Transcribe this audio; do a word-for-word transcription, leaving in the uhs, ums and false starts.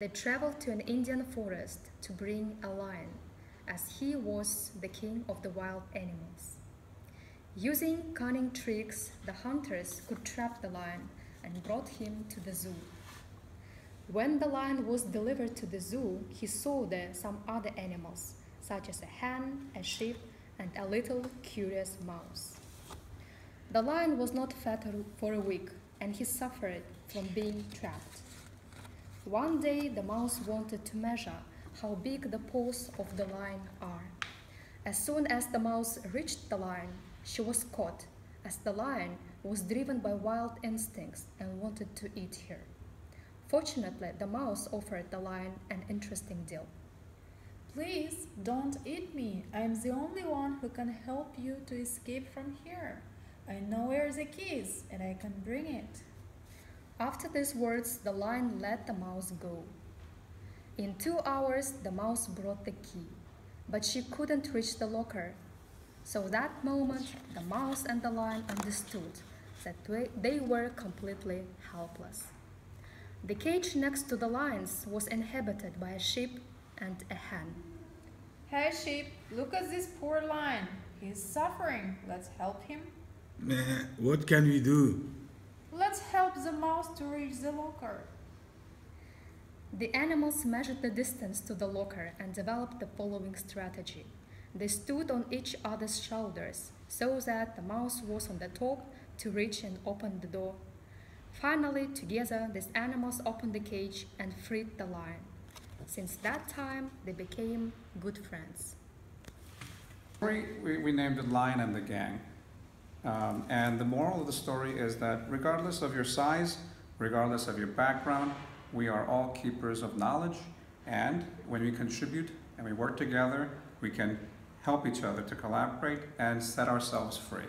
They traveled to an Indian forest to bring a lion, as he was the king of the wild animals. Using cunning tricks, the hunters could trap the lion and brought him to the zoo. When the lion was delivered to the zoo, he saw there some other animals, such as a hen, a sheep, and a little curious mouse. The lion was not fed for a week, and he suffered from being trapped. One day, the mouse wanted to measure how big the paws of the lion are. As soon as the mouse reached the lion, she was caught, as the lion was driven by wild instincts and wanted to eat her. Fortunately, the mouse offered the lion an interesting deal. "Please don't eat me. I'm the only one who can help you to escape from here. I know where the key is, and I can bring it." After these words, the lion let the mouse go. In two hours, the mouse brought the key, but she couldn't reach the locker. So that moment, the mouse and the lion understood that they were completely helpless. The cage next to the lions was inhabited by a sheep and a hen. "Hey sheep, look at this poor lion. He's suffering. Let's help him." "What can we do?" "Let's help the mouse to reach the locker." The animals measured the distance to the locker and developed the following strategy. They stood on each other's shoulders so that the mouse was on the top to reach and open the door. Finally, together, these animals opened the cage and freed the lion. Since that time, they became good friends. We, we, we named it Lion and the Gang. Um, and the moral of the story is that regardless of your size, regardless of your background, we are all keepers of knowledge. And when we contribute and we work together, we can help each other to collaborate and set ourselves free.